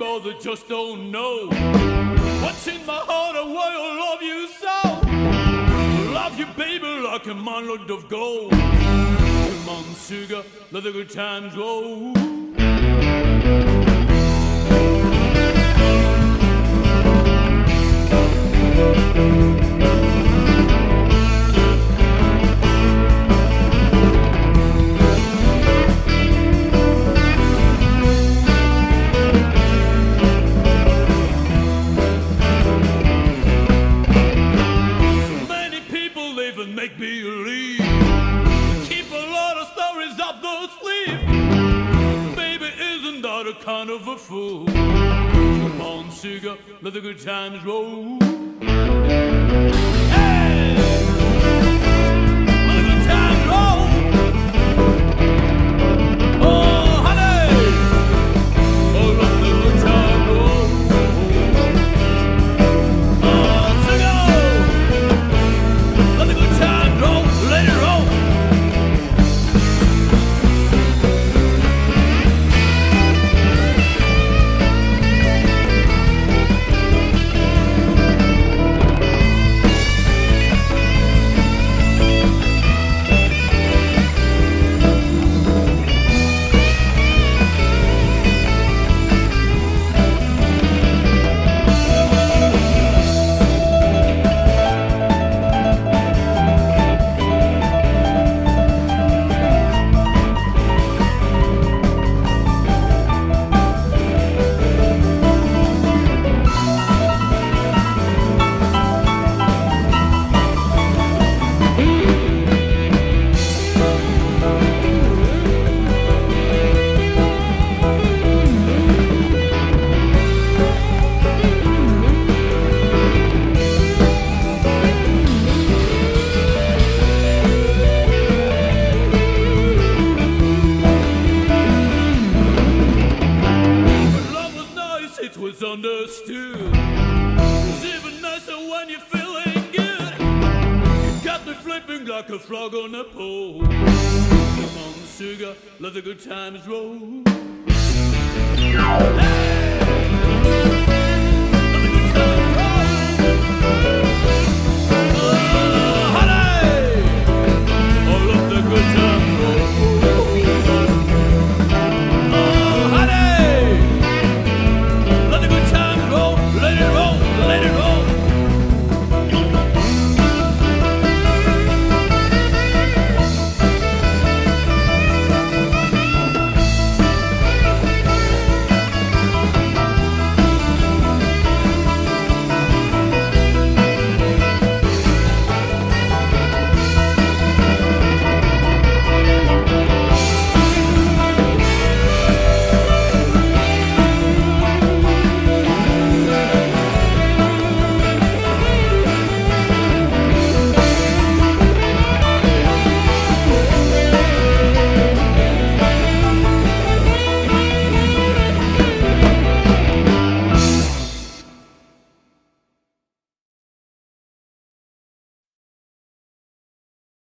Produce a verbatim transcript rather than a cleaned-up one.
rainbows, I just don't know what's in my heart and why I love you so. Love you, baby, like a mountain of gold. Come on, sugar, let the good times roll. Make believe, keep a lot of stories up their sleeve. Baby, isn't that a kind of a fool? Come on, sugar, let the good times roll. Hey, let the good times roll. Oh, honey, oh, let the good times roll. Oh, sugar, let the good times roll. Understood. It's even nicer when you're feeling good. You got me flipping like a frog on a pole. Come on, sugar, let the good times roll. Hey!